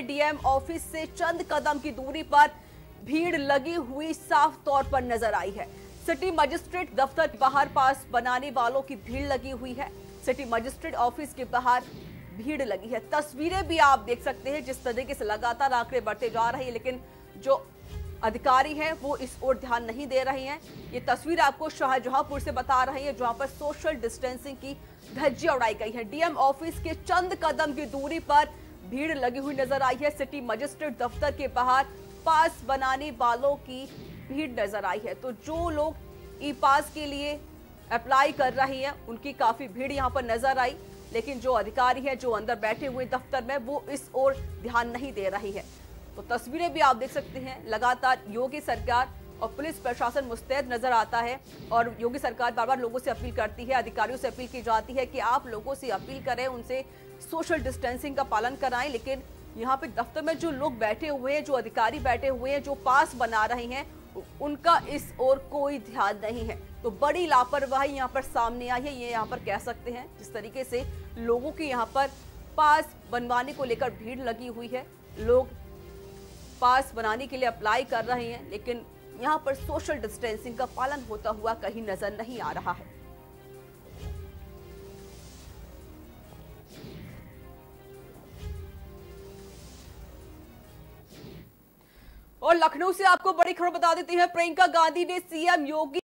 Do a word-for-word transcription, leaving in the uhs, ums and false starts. में DM office से चंद कदम की दूरी पर भीड़ लगी हुई साफ तौर पर नजर आई है। सिटी मजिस्ट्रेट दफ्तर के बाहर पास बनाने वालों की भीड़ लगी हुई है। सिटी मजिस्ट्रेट ऑफिस के बाहर भीड़ लगी है। तस्वीरें भी आप देख सकते हैं जिस तरीके से लगातार आंकड़े बढ़ते जा रहे हैं, लेकिन जो अधिकारी हैं वो इस ओर ध्यान नहीं दे रहे हैं। ये तस्वीर आपको शाहजहांपुर से बता रही है जहां पर सोशल डिस्टेंसिंग की धज्जियां उड़ाई गई है। डीएम ऑफिस के चंद कदम की दूरी पर भीड़ लगी हुई नजर आई है। सिटी मजिस्ट्रेट दफ्तर के बाहर पास बनाने वालों की भीड़ नजर आई है। तो जो लोग ई पास के लिए अप्लाई कर रहे हैं उनकी काफी भीड़ यहाँ पर नजर आई, लेकिन जो अधिकारी है जो अंदर बैठे हुए दफ्तर में वो इस ओर ध्यान नहीं दे रही है। तो तस्वीरें भी आप देख सकते हैं, लगातार योगी सरकार और पुलिस प्रशासन मुस्तैद नजर आता है और योगी सरकार बार बार लोगों से अपील करती है, अधिकारियों से अपील की जाती है कि आप लोगों से अपील करें, उनसे सोशल डिस्टेंसिंग का पालन कराएं। लेकिन यहाँ पे दफ्तर में जो लोग बैठे हुए हैं, जो अधिकारी बैठे हुए हैं, जो पास बना रहे हैं, उनका इस ओर कोई ध्यान नहीं है। तो बड़ी लापरवाही यहाँ पर सामने आई है, ये यहाँ पर कह सकते हैं। जिस तरीके से लोगों की यहाँ पर पास बनवाने को लेकर भीड़ लगी हुई है, लोग पास बनाने के लिए अप्लाई कर रहे हैं, लेकिन यहां पर सोशल डिस्टेंसिंग का पालन होता हुआ कहीं नजर नहीं आ रहा है। और लखनऊ से आपको बड़ी खबर बता देती है, प्रियंका गांधी ने सीएम योगी